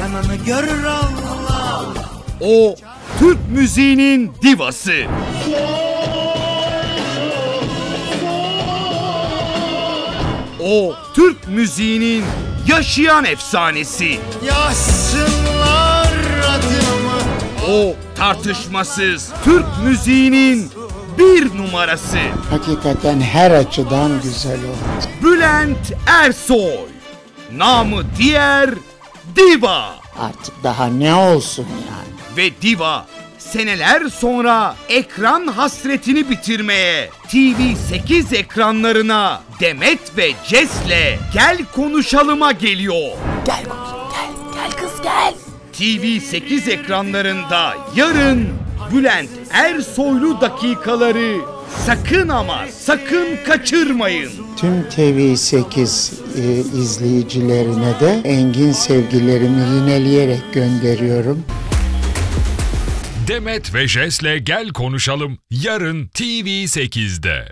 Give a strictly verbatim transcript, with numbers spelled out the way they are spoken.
yanını görür Allah Allah. O Türk müziğinin divası. O Türk müziğinin yaşayan efsanesi. Yaşsınlar adımı. O tartışmasız Türk müziğinin bir numarası. Hakikaten her açıdan güzel oldu. Bülent Ersoy. Namı diğer Diva. Artık daha ne olsun yani. Ve Diva seneler sonra ekran hasretini bitirmeye T V sekiz ekranlarına Demet ve Jess'le Gel Konuşalım'a geliyor. Gel konuşalım, gel, gel kız gel. T V sekiz ekranlarında yarın Bülent Ersoylu dakikaları sakın ama sakın kaçırmayın. Tüm T V sekiz e, izleyicilerine de engin sevgilerimi yineleyerek gönderiyorum. Demet ve Jess'le Gel Konuşalım yarın T V sekizde.